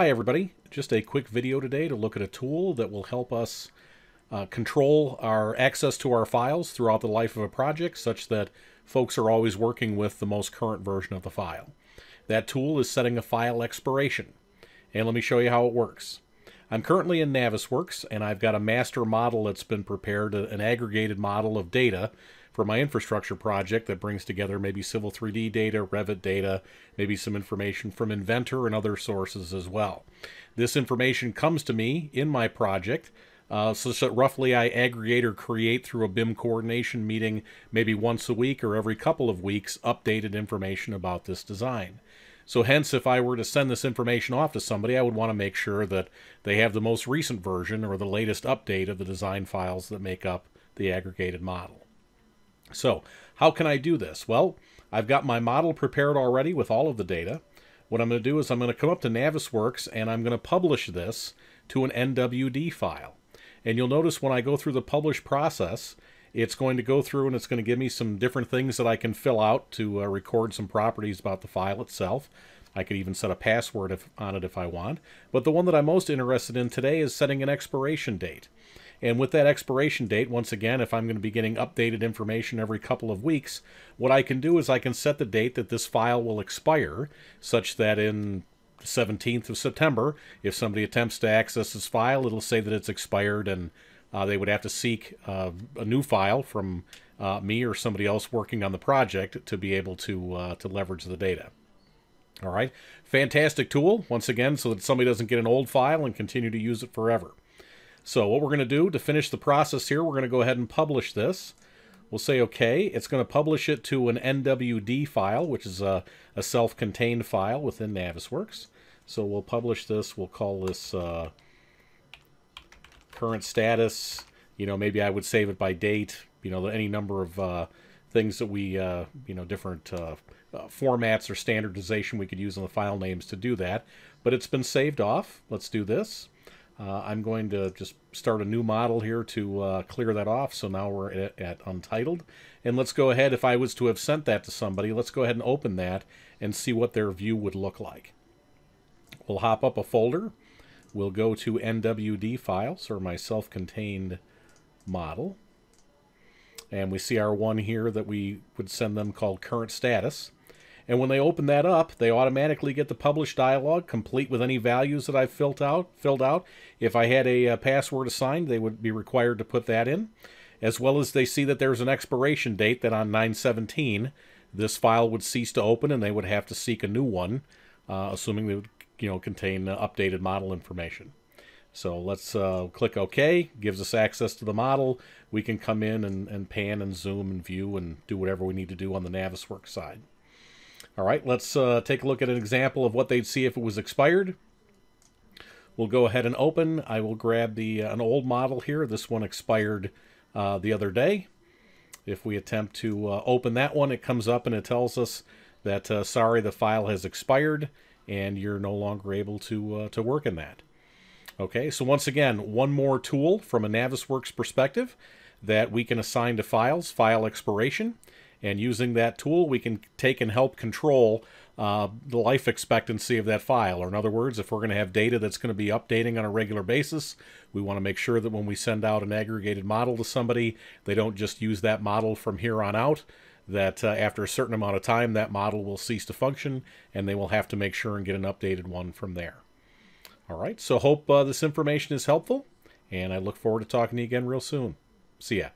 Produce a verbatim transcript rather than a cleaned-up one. Hi everybody, just a quick video today to look at a tool that will help us uh, control our access to our files throughout the life of a project such that folks are always working with the most current version of the file. That tool is setting a file expiration, and let me show you how it works. I'm currently in Navisworks and I've got a master model that's been prepared, an aggregated model of data for my infrastructure project that brings together maybe Civil three D data, Revit data, maybe some information from Inventor and other sources as well. This information comes to me in my project, uh, so that roughly I aggregate or create through a B I M coordination meeting maybe once a week or every couple of weeks updated information about this design. So hence, if I were to send this information off to somebody, I would want to make sure that they have the most recent version or the latest update of the design files that make up the aggregated model. So how can I do this? Well, I've got my model prepared already with all of the data. What I'm going to do is I'm going to come up to Navisworks and I'm going to publish this to an N W D file. And you'll notice when I go through the publish process, it's going to go through and it's going to give me some different things that I can fill out to uh, record some properties about the file itself. I could even set a password if, on it if I want. But the one that I'm most interested in today is setting an expiration date. And with that expiration date, once again, if I'm going to be getting updated information every couple of weeks, what I can do is I can set the date that this file will expire, such that in the seventeenth of September, if somebody attempts to access this file, it'll say that it's expired and uh, they would have to seek uh, a new file from uh, me or somebody else working on the project to be able to, uh, to leverage the data. All right, fantastic tool, once again, so that somebody doesn't get an old file and continue to use it forever. So what we're going to do to finish the process here, we're going to go ahead and publish this. We'll say OK. It's going to publish it to an N W D file, which is a, a self-contained file within Navisworks. So we'll publish this. We'll call this uh, current status. You know, maybe I would save it by date. You know, any number of uh, things that we, uh, you know, different uh, uh, formats or standardization we could use on the file names to do that. But it's been saved off. Let's do this. Uh, I'm going to just start a new model here to uh, clear that off. So now we're at, at Untitled. And let's go ahead, if I was to have sent that to somebody, let's go ahead and open that and see what their view would look like. We'll hop up a folder. We'll go to N W D files, or my self-contained model. And we see our one here that we would send them called Current Status. And when they open that up, they automatically get the published dialog, complete with any values that I've filled out. Filled out. If I had a, a password assigned, they would be required to put that in. As well as they see that there's an expiration date that on nine seventeen, this file would cease to open and they would have to seek a new one, uh, assuming they would, you know, contain uh, updated model information. So let's uh, click OK. Gives us access to the model. We can come in and, and pan and zoom and view and do whatever we need to do on the Navisworks side. All right, let's uh, take a look at an example of what they'd see if it was expired. We'll go ahead and open. I will grab the uh, an old model here. This one expired uh, the other day. If we attempt to uh, open that one, it comes up and it tells us that, uh, sorry, the file has expired and you're no longer able to, uh, to work in that. Okay, so once again, one more tool from a Navisworks perspective that we can assign to files, file expiration. And using that tool, we can take and help control uh, the life expectancy of that file. Or in other words, if we're going to have data that's going to be updating on a regular basis, we want to make sure that when we send out an aggregated model to somebody, they don't just use that model from here on out, that uh, after a certain amount of time, that model will cease to function, and they will have to make sure and get an updated one from there. All right, so hope uh, this information is helpful, and I look forward to talking to you again real soon. See ya.